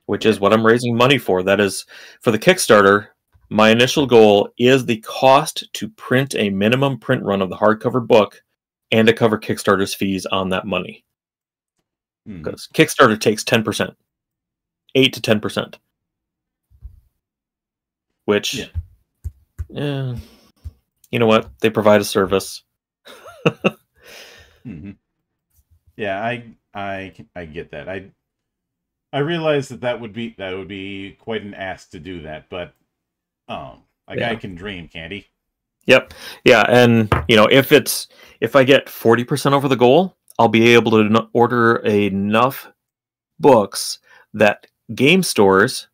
which is what I'm raising money for. That is for the Kickstarter. My initial goal is the cost to print a minimum print run of the hardcover book, and to cover Kickstarter's fees on that money, because Kickstarter takes 10%, 8 to 10%, which, yeah, you know what? They provide a service. Mm-hmm. Yeah, I get that. I realize that would be quite an ass to do that, but a guy can dream, can't he? Yep. Yeah, and you know, if I get 40% over the goal, I'll be able to order enough books that game stores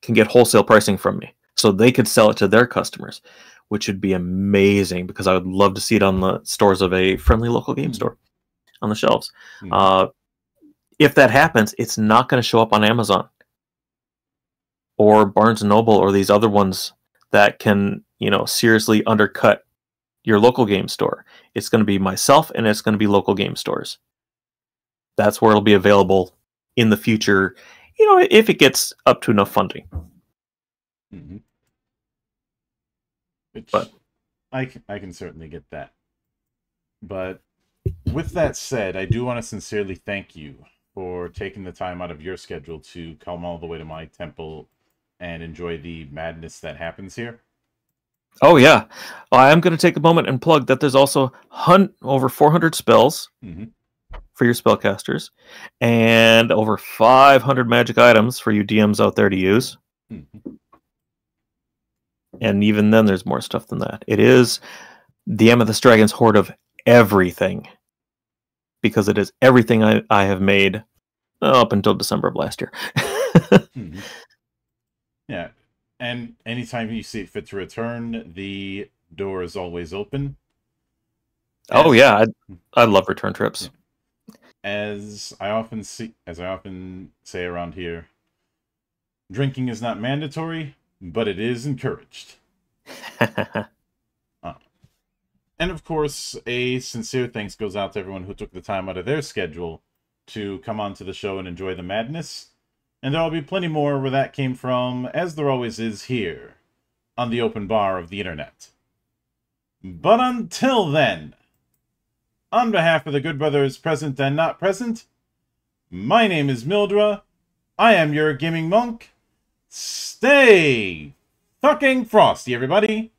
can get wholesale pricing from me, so they could sell it to their customers, which would be amazing because I would love to see it on the stores of a friendly local game store on the shelves. Mm-hmm. If that happens, it's not going to show up on Amazon or Barnes & Noble or these other ones that can, you know, seriously undercut your local game store. It's going to be myself, and it's going to be local game stores. That's where it'll be available in the future, you know, if it gets up to enough funding. Mm-hmm. But I can certainly get that. But with that said, I do want to sincerely thank you for taking the time out of your schedule to come all the way to my temple and enjoy the madness that happens here. Oh, yeah. I'm going to take a moment and plug that there's also over 400 spells for your spellcasters and over 500 magic items for you DMs out there to use. Mm-hmm. And even then, there's more stuff than that. It is the Amethyst Dragon's hoard of everything, because it is everything I have made up until December of last year. Mm-hmm. Yeah. And anytime you see it fit to return, the door is always open. Oh yeah, I love return trips. Yeah. As I often say around here, drinking is not mandatory, but it is encouraged. And of course, a sincere thanks goes out to everyone who took the time out of their schedule to come onto the show and enjoy the madness. And there will be plenty more where that came from, as there always is here, on the open bar of the internet. But until then, on behalf of the good brothers present and not present, my name is Mildra, I am your gaming monk. Stay fucking frosty, everybody!